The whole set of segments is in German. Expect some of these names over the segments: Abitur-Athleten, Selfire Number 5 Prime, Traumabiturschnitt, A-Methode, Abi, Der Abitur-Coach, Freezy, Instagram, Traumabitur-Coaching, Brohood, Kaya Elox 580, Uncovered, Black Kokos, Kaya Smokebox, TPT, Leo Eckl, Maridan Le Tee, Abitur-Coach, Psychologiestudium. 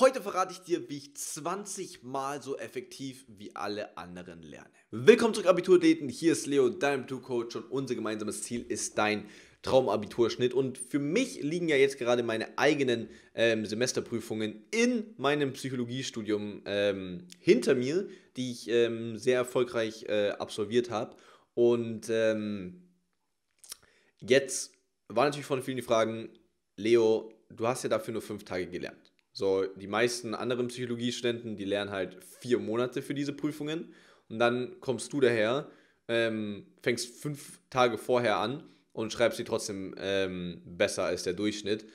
Heute verrate ich dir, wie ich 20 Mal so effektiv wie alle anderen lerne. Willkommen zurück, Abitur-Athleten. Hier ist Leo, dein Abitur-Coach, und unser gemeinsames Ziel ist dein Traumabiturschnitt. Und für mich liegen ja jetzt gerade meine eigenen Semesterprüfungen in meinem Psychologiestudium hinter mir, die ich sehr erfolgreich absolviert habe. Und jetzt war natürlich von vielen die Fragen, Leo, du hast ja dafür nur 5 Tage gelernt. So, die meisten anderen Psychologiestudenten, die lernen halt 4 Monate für diese Prüfungen, und dann kommst du daher, fängst 5 Tage vorher an und schreibst sie trotzdem besser als der Durchschnitt.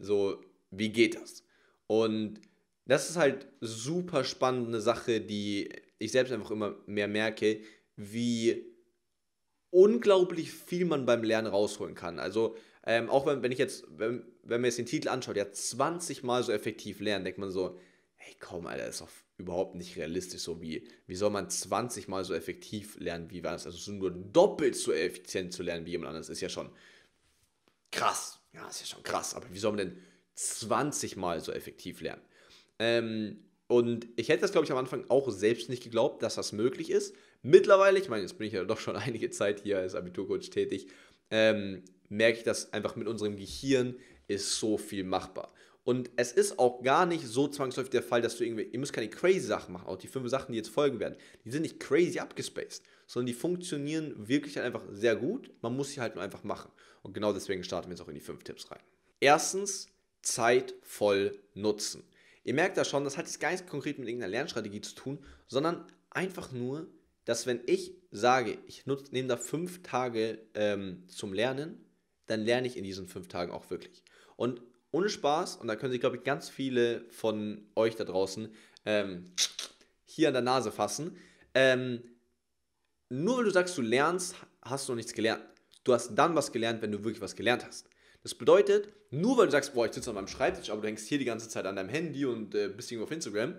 So, wie geht das? Und das ist halt super spannende Sache, die ich selbst einfach immer mehr merke, wie unglaublich viel man beim Lernen rausholen kann. Also auch wenn man jetzt den Titel anschaut, ja, 20 Mal so effektiv lernen, denkt man so, hey komm, Alter, ist doch überhaupt nicht realistisch, so wie soll man 20 Mal so effektiv lernen wie was? Also nur doppelt so effizient zu lernen wie jemand anderes, ist ja schon krass, aber wie soll man denn 20 Mal so effektiv lernen? Und ich hätte das, glaube ich, am Anfang auch selbst nicht geglaubt, dass das möglich ist. Mittlerweile, ich meine, jetzt bin ich ja doch schon einige Zeit hier als Abiturcoach tätig, merke ich, dass einfach mit unserem Gehirn ist so viel machbar. Und es ist auch gar nicht so zwangsläufig der Fall, dass du irgendwie, ihr müsst keine crazy Sachen machen, auch die 5 Sachen, die jetzt folgen werden, die sind nicht crazy abgespaced, sondern die funktionieren wirklich halt einfach sehr gut, man muss sie halt nur einfach machen. Und genau deswegen starten wir jetzt auch in die 5 Tipps rein. Erstens, Zeit voll nutzen. Ihr merkt da schon, das hat jetzt gar nicht konkret mit irgendeiner Lernstrategie zu tun, sondern einfach nur, dass wenn ich sage, ich nehme da 5 Tage zum Lernen, dann lerne ich in diesen 5 Tagen auch wirklich. Und ohne Spaß, und da können sich, glaube ich, ganz viele von euch da draußen hier an der Nase fassen, nur weil du sagst, du lernst, hast du noch nichts gelernt. Du hast dann was gelernt, wenn du wirklich was gelernt hast. Das bedeutet, nur weil du sagst, boah, ich sitze an meinem Schreibtisch, aber du hängst hier die ganze Zeit an deinem Handy und bist irgendwo auf Instagram,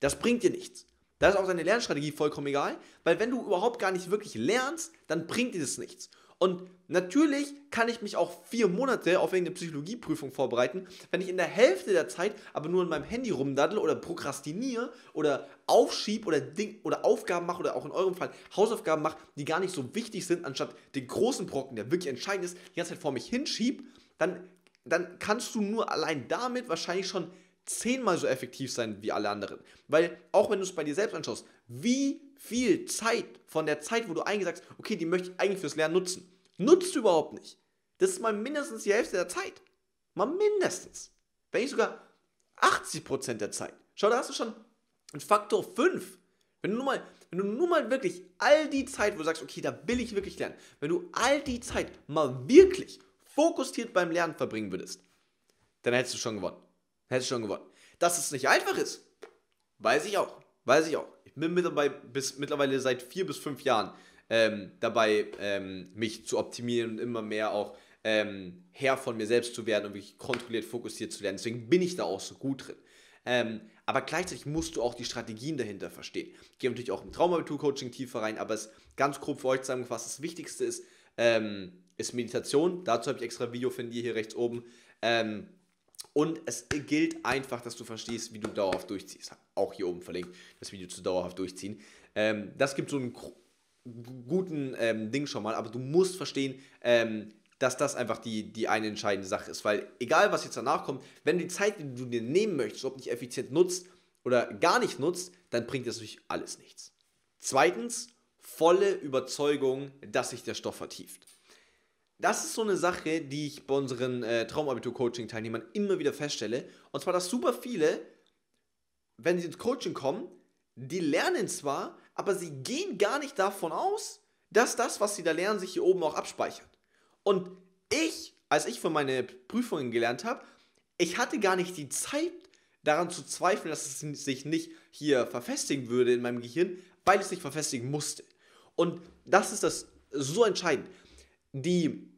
das bringt dir nichts. Da ist auch deine Lernstrategie vollkommen egal, weil wenn du überhaupt gar nicht wirklich lernst, dann bringt dir das nichts. Und natürlich kann ich mich auch 4 Monate auf irgendeine Psychologieprüfung vorbereiten, wenn ich in der Hälfte der Zeit aber nur an meinem Handy rumdaddel oder prokrastiniere oder aufschiebe oder Aufgaben mache oder auch in eurem Fall Hausaufgaben mache, die gar nicht so wichtig sind, anstatt den großen Brocken, der wirklich entscheidend ist, die ganze Zeit vor mich hinschiebe, dann kannst du nur allein damit wahrscheinlich schon 10 Mal so effektiv sein wie alle anderen. Weil auch wenn du es bei dir selbst anschaust, wie viel Zeit von der Zeit, wo du eigentlich sagst, okay, die möchte ich eigentlich fürs Lernen nutzen, nutzt du überhaupt nicht. Das ist mal mindestens die Hälfte der Zeit. Mal mindestens. Wenn nicht sogar 80% der Zeit. Schau, da hast du schon einen Faktor 5. Wenn du nur mal wirklich all die Zeit, wo du sagst, okay, da will ich wirklich lernen, wenn du all die Zeit mal wirklich fokussiert beim Lernen verbringen würdest, dann hättest du schon gewonnen. Dass es nicht einfach ist, weiß ich auch. Ich bin mittlerweile seit 4 bis 5 Jahren dabei, mich zu optimieren und immer mehr auch Herr von mir selbst zu werden und wirklich kontrolliert, fokussiert zu lernen. Deswegen bin ich da auch so gut drin. Aber gleichzeitig musst du auch die Strategien dahinter verstehen. Ich gehe natürlich auch im Traumabitur-Coaching tiefer rein, aber es ganz grob für euch zusammengefasst, das Wichtigste ist Meditation. Dazu habe ich extra ein Video, findet ihr hier rechts oben. Und es gilt einfach, dass du verstehst, wie du dauerhaft durchziehst. Auch hier oben verlinkt, das Video zu dauerhaft durchziehen. Das gibt so einen guten Ding schon mal, aber du musst verstehen, dass das einfach die eine entscheidende Sache ist. Weil egal, was jetzt danach kommt, wenn du die Zeit, die du dir nehmen möchtest, ob nicht effizient nutzt oder gar nicht nutzt, dann bringt das natürlich alles nichts. Zweitens, volle Überzeugung, dass sich der Stoff vertieft. Das ist so eine Sache, die ich bei unseren Traumabitur-Coaching-Teilnehmern immer wieder feststelle. Und zwar, dass super viele, wenn sie ins Coaching kommen, die lernen zwar, aber sie gehen gar nicht davon aus, dass das, was sie da lernen, sich hier oben auch abspeichert. Und ich, als ich für meine Prüfungen gelernt habe, ich hatte gar nicht die Zeit, daran zu zweifeln, dass es sich nicht hier verfestigen würde in meinem Gehirn, weil es sich verfestigen musste. Und das ist das so entscheidend. Die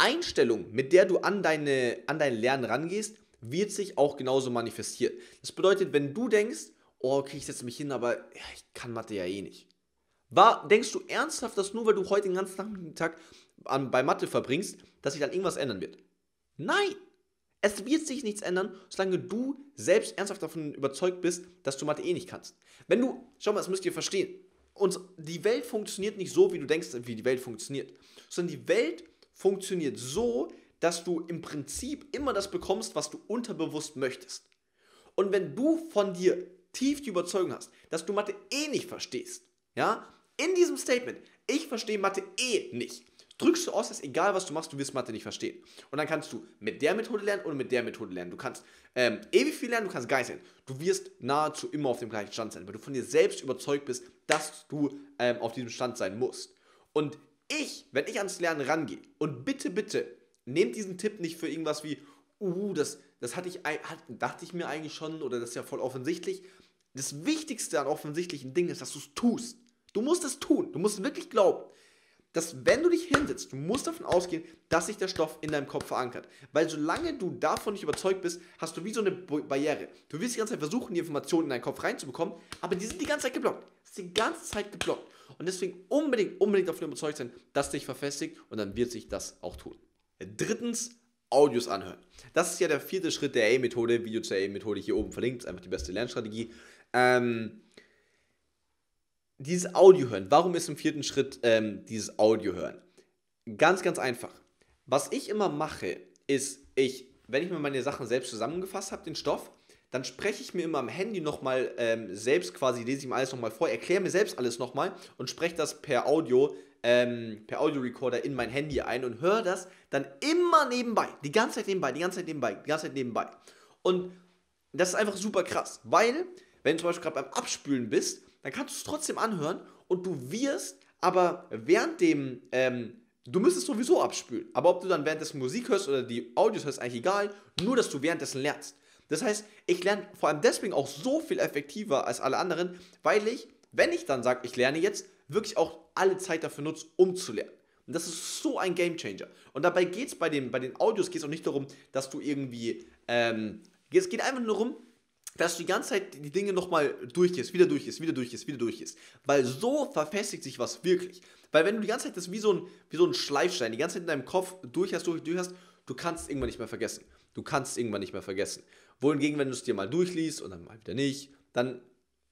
Einstellung, mit der du an dein Lernen rangehst, wird sich auch genauso manifestieren. Das bedeutet, wenn du denkst, oh, okay, ich setze mich hin, aber ja, ich kann Mathe ja eh nicht. Denkst du ernsthaft, dass nur weil du heute den ganzen Nachmittag bei Mathe verbringst, dass sich dann irgendwas ändern wird? Nein! Es wird sich nichts ändern, solange du selbst ernsthaft davon überzeugt bist, dass du Mathe eh nicht kannst. Wenn du, schau mal, das müsst ihr verstehen, die Welt funktioniert nicht so, wie du denkst, wie die Welt funktioniert, sondern die Welt funktioniert so, dass du im Prinzip immer das bekommst, was du unterbewusst möchtest. Und wenn du von dir tief die Überzeugung hast, dass du Mathe eh nicht verstehst, ja, in diesem Statement, ich verstehe Mathe eh nicht, drückst du aus, dass egal was du machst, du wirst Mathe nicht verstehen. Und dann kannst du mit der Methode lernen oder mit der Methode lernen. Du kannst ewig viel lernen, du kannst gar nichts lernen. Du wirst nahezu immer auf dem gleichen Stand sein, weil du von dir selbst überzeugt bist, dass du auf diesem Stand sein musst. Und wenn ich ans Lernen rangehe, und bitte, bitte, nehmt diesen Tipp nicht für irgendwas wie, dachte ich mir eigentlich schon, oder das ist ja voll offensichtlich. Das Wichtigste an offensichtlichen Dingen ist, dass du es tust. Du musst es tun, du musst wirklich glauben, dass wenn du dich hinsetzt, du musst davon ausgehen, dass sich der Stoff in deinem Kopf verankert. Weil solange du davon nicht überzeugt bist, hast du wie so eine Barriere. Du wirst die ganze Zeit versuchen, die Informationen in deinen Kopf reinzubekommen, aber die sind die ganze Zeit geblockt. Das ist die ganze Zeit geblockt. Und deswegen unbedingt, unbedingt davon überzeugt sein, dass dich verfestigt, und dann wird sich das auch tun. Drittens, Audios anhören. Das ist ja der vierte Schritt der A-Methode. Video zur A-Methode hier oben verlinkt, ist einfach die beste Lernstrategie. Dieses Audio hören. Warum ist im vierten Schritt dieses Audio hören? Ganz, ganz einfach. Was ich immer mache, ist, wenn ich mir meine Sachen selbst zusammengefasst habe, den Stoff, dann spreche ich mir immer am Handy nochmal selbst quasi, lese ich mir alles nochmal vor, erkläre mir selbst alles nochmal und spreche das per Audio-Recorder in mein Handy ein und höre das dann immer nebenbei. Die ganze Zeit nebenbei, die ganze Zeit nebenbei, die ganze Zeit nebenbei. Und das ist einfach super krass, weil, wenn du zum Beispiel gerade beim Abspülen bist, dann kannst du es trotzdem anhören und du wirst aber während dem, du müsstest sowieso abspülen, aber ob du dann währenddessen Musik hörst oder die Audios hörst, ist eigentlich egal, nur dass du währenddessen lernst. Das heißt, ich lerne vor allem deswegen auch so viel effektiver als alle anderen, weil ich, wenn ich dann sage, ich lerne jetzt, wirklich auch alle Zeit dafür nutze, um zu lernen. Und das ist so ein Gamechanger. Und dabei geht es bei den Audios geht's auch nicht darum, dass du irgendwie, es geht einfach nur darum, dass du die ganze Zeit die Dinge nochmal durchgehst, wieder durchgehst, wieder durchgehst, wieder durchgehst. Weil so verfestigt sich was wirklich. Weil wenn du die ganze Zeit das wie so ein Schleifstein, die ganze Zeit in deinem Kopf durchhast, du kannst es irgendwann nicht mehr vergessen. Du kannst es irgendwann nicht mehr vergessen. Wohingegen, wenn du es dir mal durchliest und dann mal wieder nicht, dann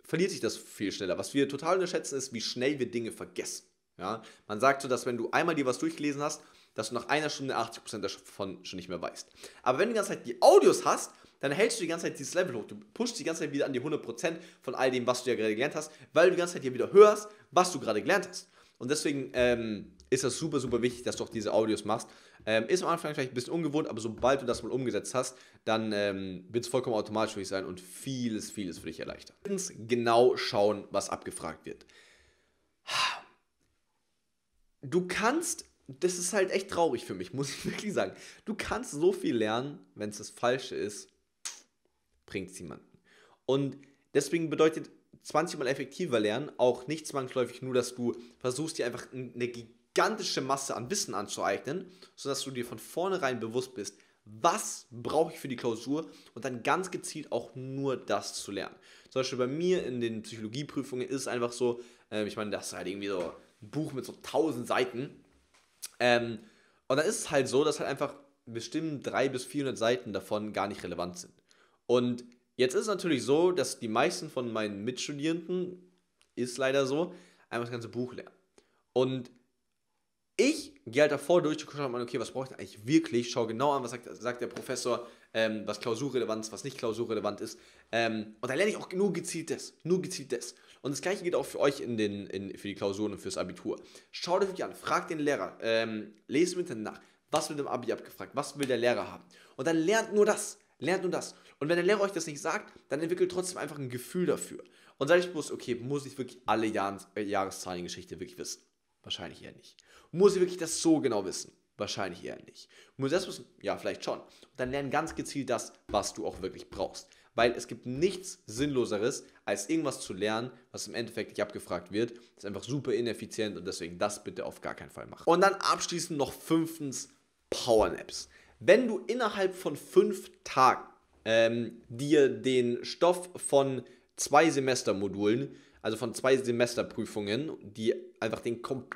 verliert sich das viel schneller. Was wir total unterschätzen, ist, wie schnell wir Dinge vergessen. Ja? Man sagt so, dass wenn du einmal dir was durchgelesen hast, dass du nach einer Stunde 80% davon schon nicht mehr weißt. Aber wenn du die ganze Zeit die Audios hast, dann hältst du die ganze Zeit dieses Level hoch. Du pushst die ganze Zeit wieder an die 100% von all dem, was du ja gerade gelernt hast, weil du die ganze Zeit ja wieder hörst, was du gerade gelernt hast. Und deswegen ist das super, super wichtig, dass du auch diese Audios machst. Ist am Anfang vielleicht ein bisschen ungewohnt, aber sobald du das mal umgesetzt hast, dann wird es vollkommen automatisch für dich sein und vieles, vieles für dich erleichtern. Drittens, genau schauen, was abgefragt wird. Du kannst, das ist halt echt traurig für mich, muss ich wirklich sagen, du kannst so viel lernen, wenn es das Falsche ist, bringt es niemanden. Und deswegen bedeutet 20 Mal effektiver lernen auch nicht zwangsläufig nur, dass du versuchst, dir einfach eine gigantische Masse an Wissen anzueignen, sodass du dir von vornherein bewusst bist, was brauche ich für die Klausur, und dann ganz gezielt auch nur das zu lernen. Zum Beispiel bei mir in den Psychologieprüfungen ist es einfach so, ich meine, das ist halt irgendwie so ein Buch mit so 1000 Seiten. Und dann ist es halt so, dass halt einfach bestimmt 300 bis 400 Seiten davon gar nicht relevant sind. Und jetzt ist es natürlich so, dass die meisten von meinen Mitstudierenden, ist leider so, einfach das ganze Buch lernen. Und ich gehe halt davor durch und schaue mal, okay, was brauche ich denn eigentlich wirklich? Schau genau an, was sagt der Professor, was klausurrelevant ist, was nicht klausurrelevant ist. Und dann lerne ich auch nur gezielt das, nur gezielt das. Und das Gleiche geht auch für euch für die Klausuren und fürs Abitur. Schaut euch an, fragt den Lehrer, lest im Internet nach, was wird im Abi abgefragt, was will der Lehrer haben? Und dann lernt nur das. Lernt nur das. Und wenn der Lehrer euch das nicht sagt, dann entwickelt trotzdem einfach ein Gefühl dafür. Und seid euch bewusst, okay, muss ich wirklich alle Jahreszahlen in Geschichte wirklich wissen? Wahrscheinlich eher nicht. Muss ich wirklich das so genau wissen? Wahrscheinlich eher nicht. Muss ich das wissen? Ja, vielleicht schon. Und dann lern ganz gezielt das, was du auch wirklich brauchst. Weil es gibt nichts Sinnloseres, als irgendwas zu lernen, was im Endeffekt nicht abgefragt wird. Das ist einfach super ineffizient und deswegen das bitte auf gar keinen Fall machen. Und dann abschließend noch fünftens, Powernaps. Wenn du innerhalb von 5 Tagen dir den Stoff von 2 Semestermodulen, also von 2 Semesterprüfungen, die einfach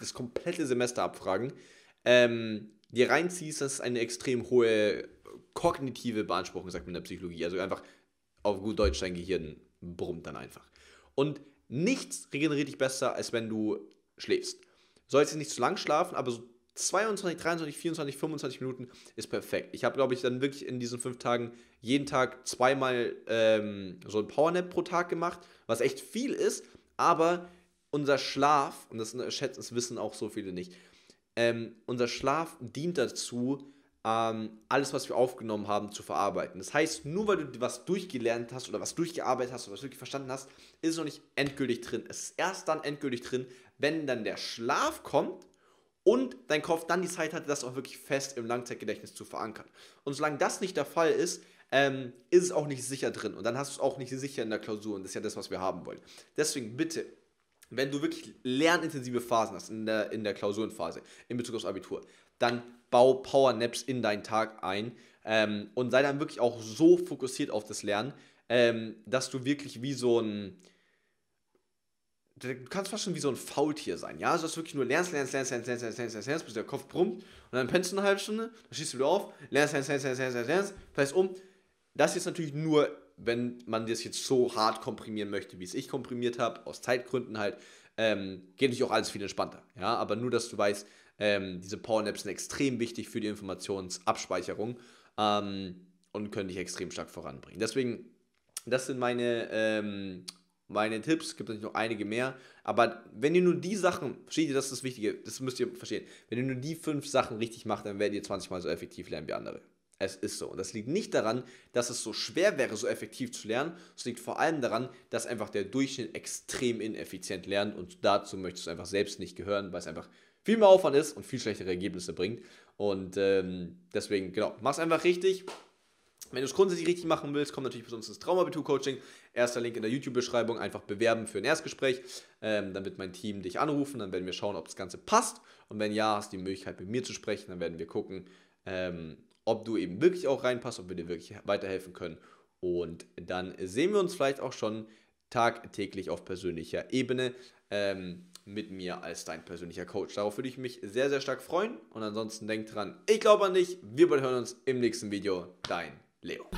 das komplette Semester abfragen, dir reinziehst, das ist eine extrem hohe kognitive Beanspruchung, sagt man in der Psychologie. Also einfach auf gut Deutsch, dein Gehirn brummt dann einfach. Und nichts regeneriert dich besser, als wenn du schläfst. Sollst jetzt nicht zu lang schlafen, aber so 22, 23, 24, 25 Minuten ist perfekt. Ich habe, glaube ich, dann wirklich in diesen 5 Tagen jeden Tag zweimal so ein Powernap pro Tag gemacht, was echt viel ist, aber unser Schlaf, und das schätzen, das wissen auch so viele nicht, unser Schlaf dient dazu, alles, was wir aufgenommen haben, zu verarbeiten. Das heißt, nur weil du was durchgelernt hast oder was durchgearbeitet hast oder was wirklich verstanden hast, ist es noch nicht endgültig drin. Es ist erst dann endgültig drin, wenn dann der Schlaf kommt und dein Kopf dann die Zeit hatte, das auch wirklich fest im Langzeitgedächtnis zu verankern. Und solange das nicht der Fall ist, ist es auch nicht sicher drin. Und dann hast du es auch nicht sicher in der Klausur. Und das ist ja das, was wir haben wollen. Deswegen bitte, wenn du wirklich lernintensive Phasen hast, in der Klausurenphase, in Bezug aufs Abitur, dann bau Powernaps in deinen Tag ein und sei dann wirklich auch so fokussiert auf das Lernen, dass du wirklich wie so ein, du kannst fast schon wie so ein Faultier sein, ja, also dass du wirklich nur lernst, bis der Kopf brummt und dann pennst du eine halbe Stunde, dann schießt du wieder auf, lernst, fällst um. Das ist natürlich nur, wenn man das jetzt so hart komprimieren möchte, wie es ich komprimiert habe, aus Zeitgründen halt, geht natürlich auch alles viel entspannter, ja, aber nur, dass du weißt, diese Powernaps sind extrem wichtig für die Informationsabspeicherung und können dich extrem stark voranbringen. Deswegen, das sind meine Tipps, es gibt natürlich noch einige mehr, aber wenn ihr nur die Sachen, versteht ihr, das ist das Wichtige, das müsst ihr verstehen, wenn ihr nur die 5 Sachen richtig macht, dann werdet ihr 20 Mal so effektiv lernen wie andere. Es ist so. Und das liegt nicht daran, dass es so schwer wäre, so effektiv zu lernen. Es liegt vor allem daran, dass einfach der Durchschnitt extrem ineffizient lernt und dazu möchtest du einfach selbst nicht gehören, weil es einfach viel mehr Aufwand ist und viel schlechtere Ergebnisse bringt. Und deswegen, genau, mach's einfach richtig. Wenn du es grundsätzlich richtig machen willst, komm natürlich bei uns ins Traumabitur-Coaching. Erster Link in der YouTube-Beschreibung. Einfach bewerben für ein Erstgespräch. Dann wird mein Team dich anrufen. Dann werden wir schauen, ob das Ganze passt. Und wenn ja, hast du die Möglichkeit, mit mir zu sprechen. Dann werden wir gucken, ob du eben wirklich auch reinpasst, ob wir dir wirklich weiterhelfen können. Und dann sehen wir uns vielleicht auch schon tagtäglich auf persönlicher Ebene mit mir als dein persönlicher Coach. Darauf würde ich mich sehr, sehr stark freuen. Und ansonsten denk dran, ich glaube an dich. Wir hören uns im nächsten Video. Dein Leo.